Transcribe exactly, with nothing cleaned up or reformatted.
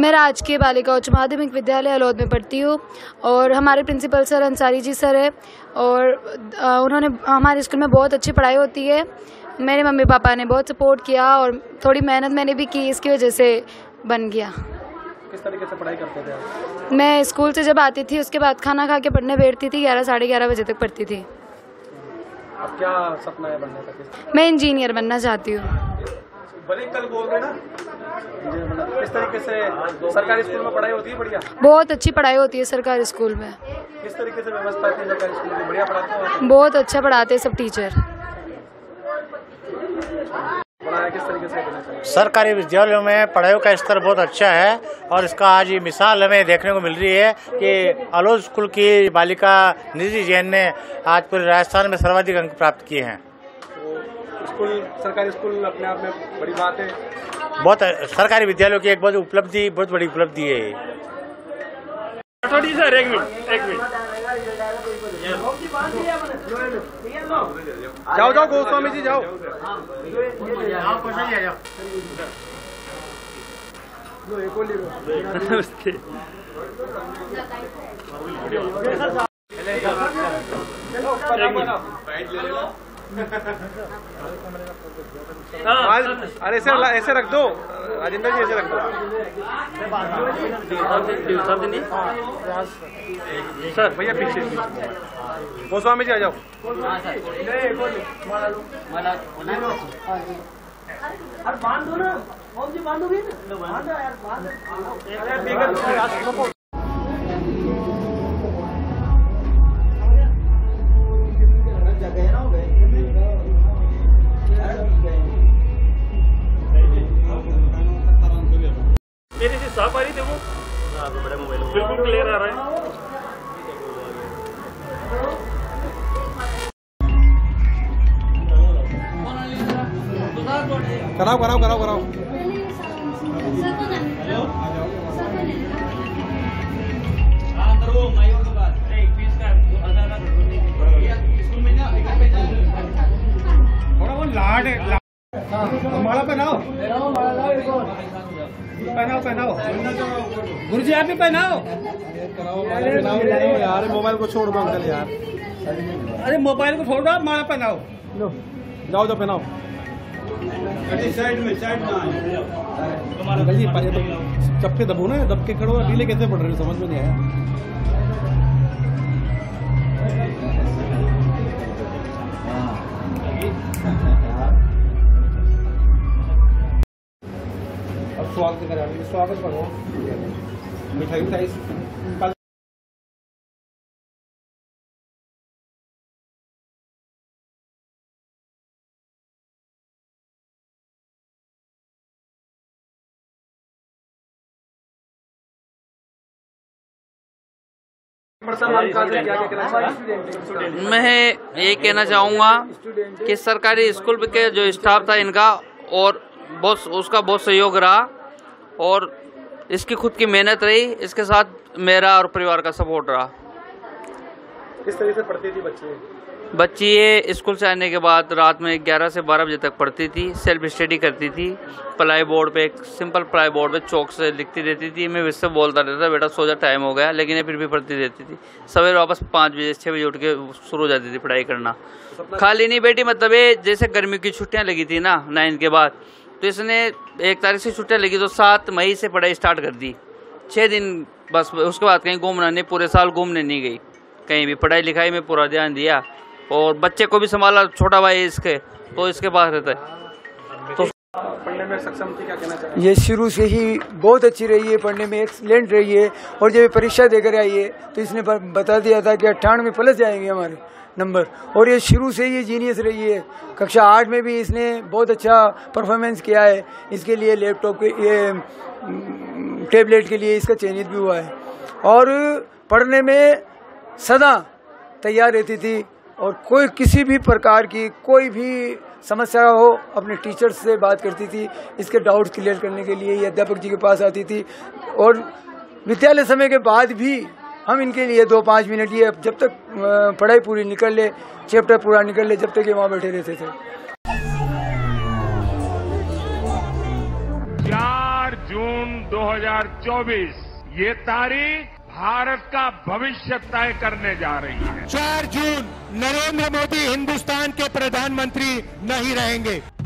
मैं राजकीय बालिका उच्च माध्यमिक विद्यालय आलोज में पढ़ती हूँ और हमारे principal sir Ansari ji sir है और उन्होंने हमारे स्कूल में बहुत अच्छी पढ़ाई होती है। मेरे मम्मी पापा ने बहुत सपोर्ट किया और थोड़ी मेहनत मैंने भी की, इसकी वजह से बन गया। किस तरीके से पढ़ाई करते थे आप? मैं स्कूल से जब आती थी उसके बाद खाना खा के पढ़ने बैठती थी, ग्यारह साढ़े ग्यारह बजे तक पढ़ती थी। अब क्या सपना है बनने का? मैं इंजीनियर बनना चाहती हूँ। भले कल बोल रहे ना, किस तरीके से सरकारी स्कूल में पढ़ाई होती है? बढ़िया, बहुत अच्छी पढ़ाई होती है सरकारी स्कूल में। किस तरीके से व्यवस्था है सरकारी स्कूल में? बढ़िया पढ़ाते हैं, बहुत अच्छा पढ़ाते हैं सब टीचर। किस तरीके से सरकारी विद्यालयों में पढ़ाई का स्तर बहुत अच्छा है और इसका आज ये मिसाल हमें देखने को मिल रही है कि आलोज स्कूल की बालिका निधि जैन ने आज पूरे राजस्थान में सर्वाधिक अंक प्राप्त किए हैं। स्कूल, सरकारी स्कूल अपने आप में बड़ी बात है, बहुत सरकारी विद्यालयों की एक बहुत उपलब्धि, बहुत बड़ी उपलब्धि है। सर एक मिनट एक मिनट जाओ जाओ गोस्वामी जी जाओ। अरे ऐसे ऐसे रख दो आजिंदर जी, ऐसे रख दो। सर भैया पीछे गोस्वामी जी आ जाओ। बांधो ना जी, बांधोगे ना। मेरी जी साफ आ रही देखो, बिल्कुल क्लियर आ रहा है। कराओ कराओ कराओ कराओ माला पहनाओ पहनाओ पहनाओ गुरु जी आप भी पहनाओ। यार मोबाइल को छोड़ दो अंकल यार, अरे मोबाइल को छोड़ दो आप, माला पहनाओ। लो जाओ जाओ पहनाओ। साइड में साइड में चप्पे दबो ना, दब के खड़ो। अकेले कैसे पड़ रहे हो समझ में नहीं आया। स्वागत करा स्वागत करो मिठाई उठाई। मैं ये कहना चाहूँगा कि सरकारी स्कूल के जो स्टाफ था इनका और बहुत उसका बहुत सहयोग रहा और इसकी खुद की मेहनत रही, इसके साथ मेरा और परिवार का सपोर्ट रहा। किस तरीके से पढ़ती थी बच्ची? बच्ची ये स्कूल से आने के बाद रात में ग्यारह से बारह बजे तक पढ़ती थी, सेल्फ स्टडी करती थी, प्लाई बोर्ड पे, एक सिंपल प्लाई बोर्ड पे चौक से लिखती रहती थी। मैं इससे बोलता रहता था बेटा सो जा टाइम हो गया, लेकिन ये फिर भी पढ़ती रहती थी। सवेरे वापस पाँच बजे छः बजे उठ के शुरू हो जाती थी पढ़ाई करना। खाली नहीं बेटी, मतलब ये जैसे गर्मी की छुट्टियाँ लगी थी ना नाइन्थ के बाद, तो इसने एक तारीख से छुट्टियाँ लगी तो सात मई से पढ़ाई स्टार्ट कर दी। छः दिन बस, उसके बाद कहीं घूमना नहीं, पूरे साल घूमने नहीं गई कहीं भी। पढ़ाई लिखाई में पूरा ध्यान दिया और बच्चे को भी संभाला, छोटा भाई इसके तो इसके पास रहता है तो पढ़ने में सक्षम थी। क्या कहना चाहिए? ये शुरू से ही बहुत अच्छी रही है, पढ़ने में एक्सीलेंट रही है और जब परीक्षा देकर आई है तो इसने बता दिया था कि अट्ठानवे प्लस जाएंगे हमारे नंबर और ये शुरू से ही जीनियस रही है। कक्षा आठ में भी इसने बहुत अच्छा परफॉर्मेंस किया है, इसके लिए लैपटॉप के ये टैबलेट के लिए इसका चयनित भी हुआ है और पढ़ने में सदा तैयार रहती थी और कोई किसी भी प्रकार की कोई भी समस्या हो अपने टीचर्स से बात करती थी, इसके डाउट्स क्लियर करने के लिए ये अध्यापक जी के पास आती थी और विद्यालय समय के बाद भी हम इनके लिए दो पाँच मिनट ये जब तक पढ़ाई पूरी निकल ले, चैप्टर पूरा निकल ले, जब तक ये वहाँ बैठे रहते थे। जून दो हज़ार चौबीस ये तारीख भारत का भविष्य तय करने जा रही है। चार जून नरेंद्र मोदी हिंदुस्तान के प्रधानमंत्री नहीं रहेंगे।